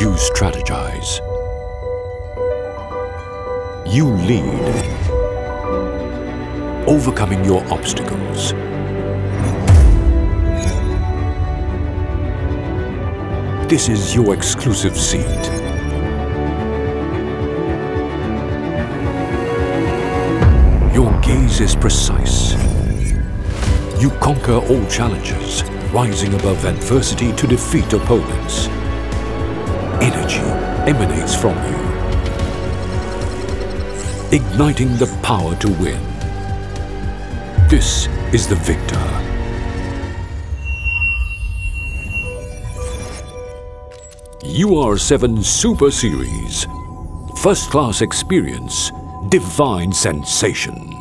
You strategize. You lead, overcoming your obstacles. This is your exclusive seat. Your gaze is precise. You conquer all challenges, rising above adversity to defeat opponents. Energy emanates from you, igniting the power to win. This is the victor. uR7 Super Series. First-class experience, divine sensation.